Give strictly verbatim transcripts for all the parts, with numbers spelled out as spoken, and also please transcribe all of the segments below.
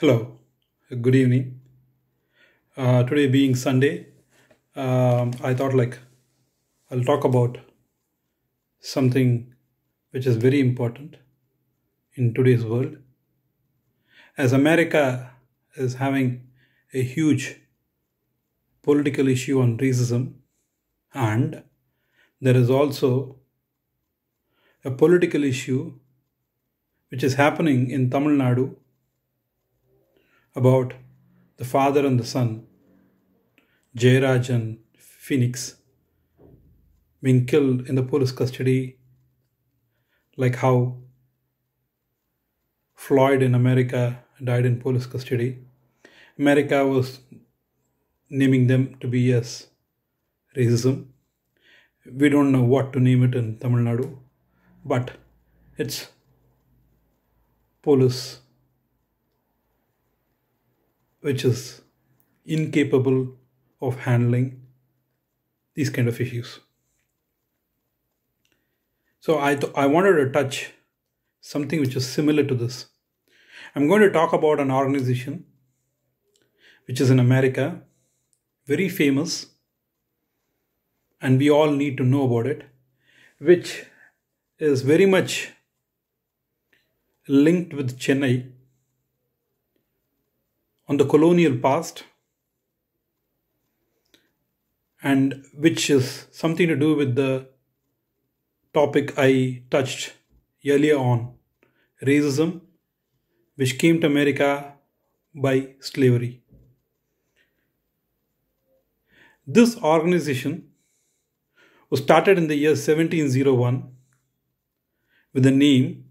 Hello, good evening. Uh, today being Sunday, um, I thought like I'll talk about something which is very important in today's world. As America is having a huge political issue on racism, and there is also a political issue which is happening in Tamil Nadu about the father and the son, Jairaj and Phoenix, being killed in the police custody, like how Floyd in America died in police custody. America was naming them to be as racism. We don't know what to name it in Tamil Nadu, but it's police, which is incapable of handling these kind of issues. So I, th- I wanted to touch something which is similar to this. I'm going to talk about an organization which is in America, very famous, and we all need to know about it, which is very much linked with Chennai on the colonial past, and which is something to do with the topic I touched earlier on, racism, which came to America by slavery. This organization was started in the year seventeen oh one with the name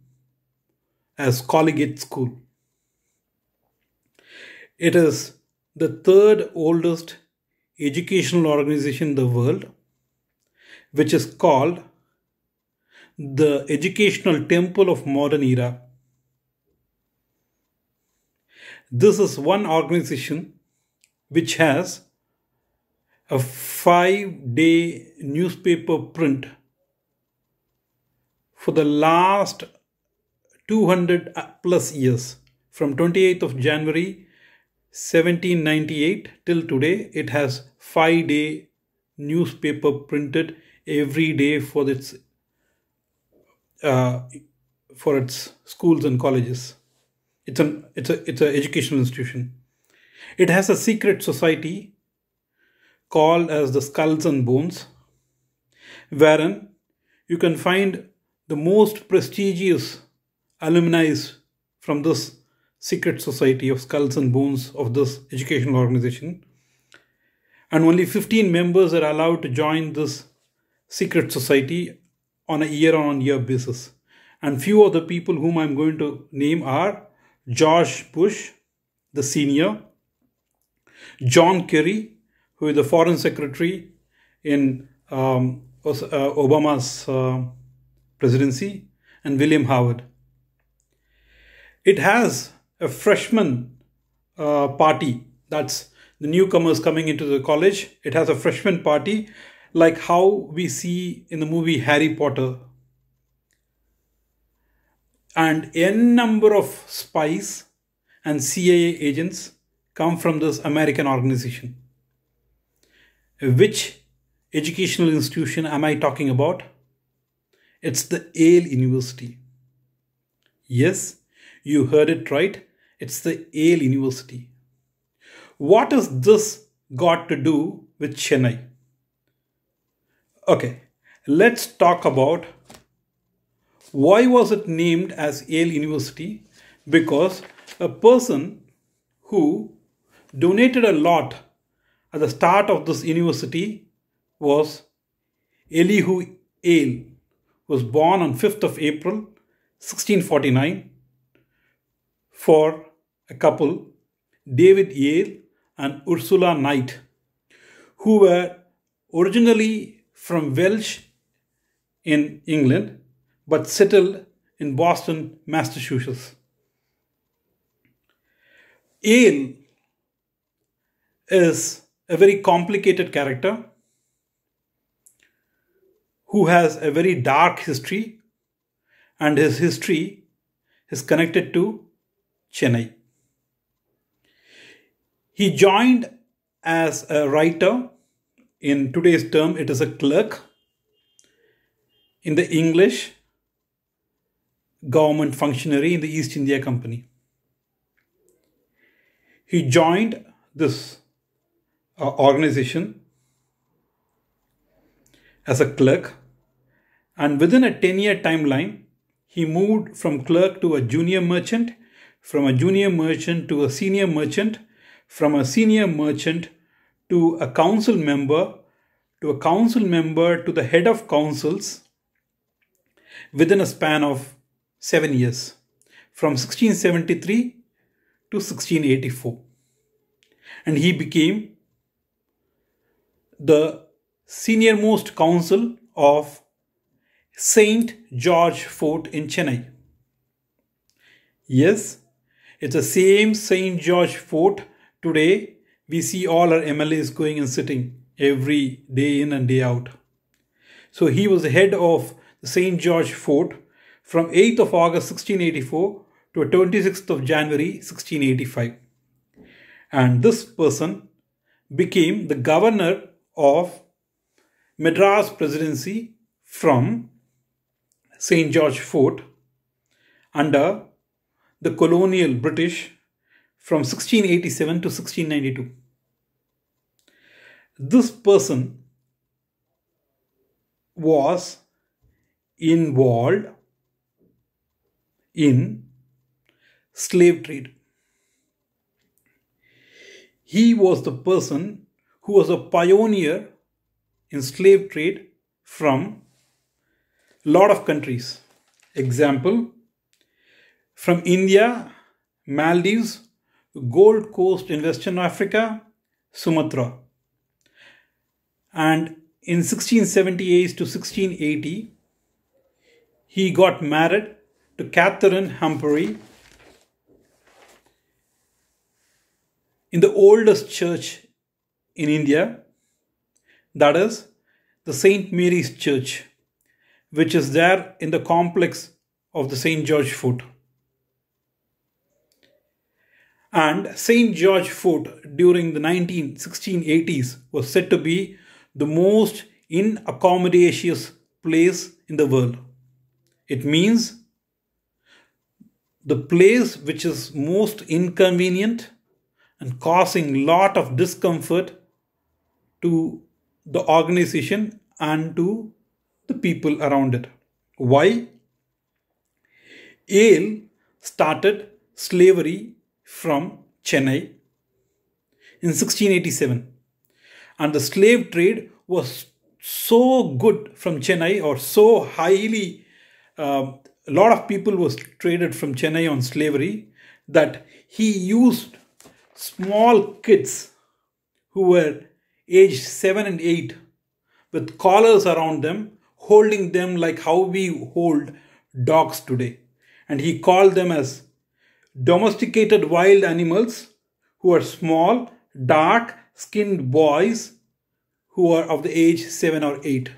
as Collegiate School. It is the third oldest educational organization in the world, which is called the Educational Temple of Modern Era. This is one organization which has a five-day newspaper print for the last two hundred plus years, from twenty-eighth of January seventeen ninety-eight till today. It has five-day newspaper printed every day for its uh, for its schools and colleges. It's an it's a it's an educational institution. It has a secret society called as the Skulls and Bones, wherein you can find the most prestigious alumni from this secret society of Skulls and Bones of this educational organization, and only fifteen members are allowed to join this secret society on a year-on-year basis. And few of the people whom I'm going to name are George Bush, the senior, John Kerry, who is the foreign secretary in um, Obama's uh, presidency, and William Howard. It has a freshman uh, party. That's the newcomers coming into the college. It has a freshman party like how we see in the movie Harry Potter. And n number of spies and C I A agents come from this American organization. Which educational institution am I talking about? It's the Yale University. Yes, you heard it right. It's the Yale University. What has this got to do with Chennai? Okay, let's talk about why was it named as Yale University? Because a person who donated a lot at the start of this university was Elihu Yale, who was born on fifth of April, sixteen forty-nine. For a couple, David Yale and Ursula Knight, who were originally from Welsh in England, but settled in Boston, Massachusetts. Yale is a very complicated character who has a very dark history, and his history is connected to Chennai. He joined as a writer. In today's term, it is a clerk in the English government functionary in the East India Company. He joined this uh, organization as a clerk, and within a ten-year timeline, he moved from clerk to a junior merchant, from a junior merchant to a senior merchant, from a senior merchant to a council member, to a council member to the head of councils within a span of seven years, from sixteen seventy-three to sixteen eighty-four. And he became the senior-most council of Saint George Fort in Chennai. Yes, it's the same Saint George Fort today. We see all our M L As going and sitting every day in and day out. So he was the head of the Saint George Fort from eighth of August sixteen eighty-four to twenty-sixth of January sixteen eighty-five. And this person became the governor of Madras Presidency from Saint George Fort under the colonial British from sixteen eighty-seven to sixteen ninety-two. This person was involved in slave trade. He was the person who was a pioneer in slave trade from a lot of countries. Example, from India, Maldives, Gold Coast in Western Africa, Sumatra. And in sixteen seventy-eight to sixteen eighty, he got married to Catherine Humphrey in the oldest church in India, that is the Saint Mary's Church, which is there in the complex of the Saint George Fort. And Saint George Fort during the nineteen sixteen eighties was said to be the most inaccommodatious place in the world. It means the place which is most inconvenient and causing lot of discomfort to the organization and to the people around it. Why? Yale started slavery from Chennai in sixteen eighty-seven, and the slave trade was so good from Chennai, or so highly uh, a lot of people was traded from Chennai on slavery, that he used small kids who were aged seven and eight with collars around them, holding them like how we hold dogs today, and he called them as domesticated wild animals who are small, dark-skinned boys who are of the age seven or eight.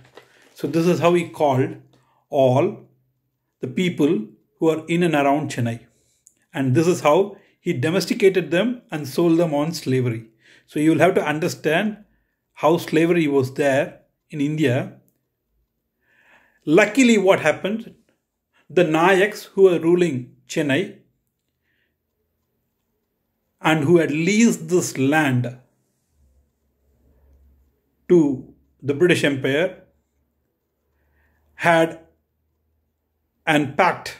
So this is how he called all the people who are in and around Chennai. And this is how he domesticated them and sold them on slavery. So you will have to understand how slavery was there in India. Luckily, what happened, the Nayaks who were ruling Chennai and who had leased this land to the British Empire, had an pact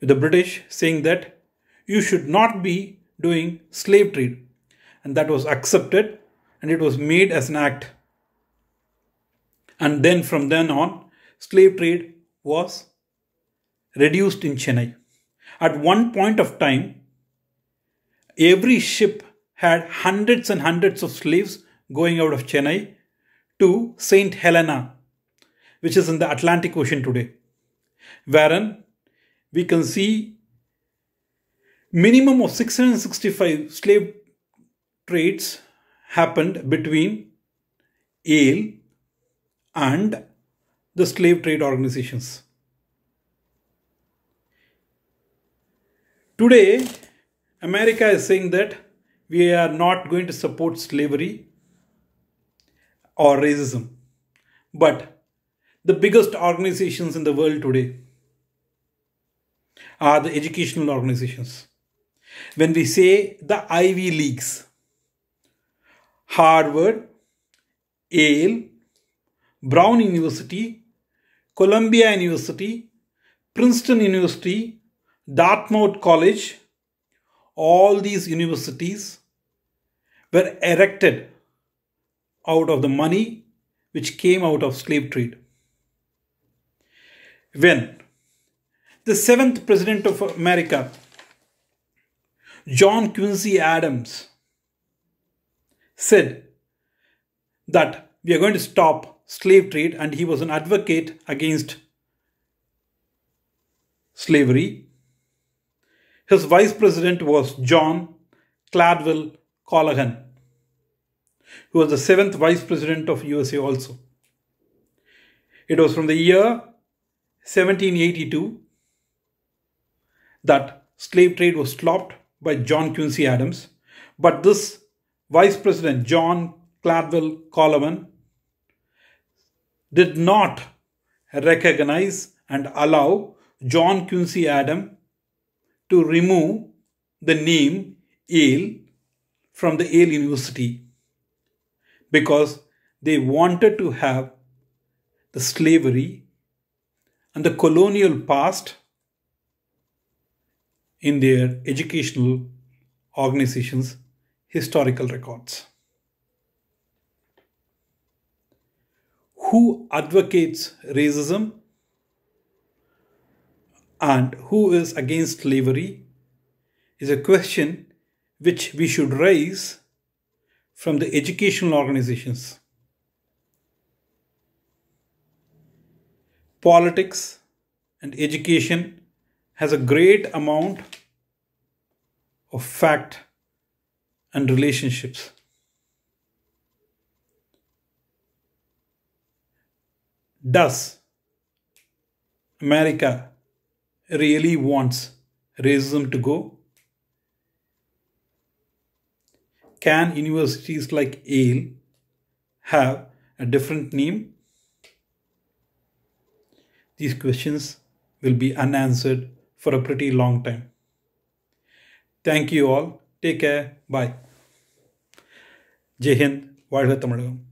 with the British saying that you should not be doing slave trade. And that was accepted, and it was made as an act. And then from then on, slave trade was reduced in Chennai. At one point of time, every ship had hundreds and hundreds of slaves going out of Chennai to Saint Helena, which is in the Atlantic Ocean today, wherein we can see minimum of six hundred sixty-five slave trades happened between Yale and the slave trade organizations. Today, America is saying that we are not going to support slavery or racism. But the biggest organizations in the world today are the educational organizations. When we say the Ivy Leagues, Harvard, Yale, Brown University, Columbia University, Princeton University, Dartmouth College, all these universities were erected out of the money which came out of slave trade. When the seventh president of America, John Quincy Adams, said that we are going to stop slave trade, and he was an advocate against slavery, his vice president was John Cladwell Collaghan, who was the seventh vice president of U S A also. It was from the year seventeen eighty-two that slave trade was stopped by John Quincy Adams, but this vice president John Cladwell Collaghan did not recognize and allow John Quincy Adams to remove the name Yale from the Yale University, because they wanted to have the slavery and the colonial past in their educational organizations' historical records. Who advocates racism and who is against slavery is a question which we should raise from the educational organizations. Politics and education has a great amount of fact and relationships. Does America really wants racism to go? Can universities like Yale have a different name? These questions will be unanswered for a pretty long time. Thank you all. Take care. Bye. Jai Hind. Vazhga Tamilagam.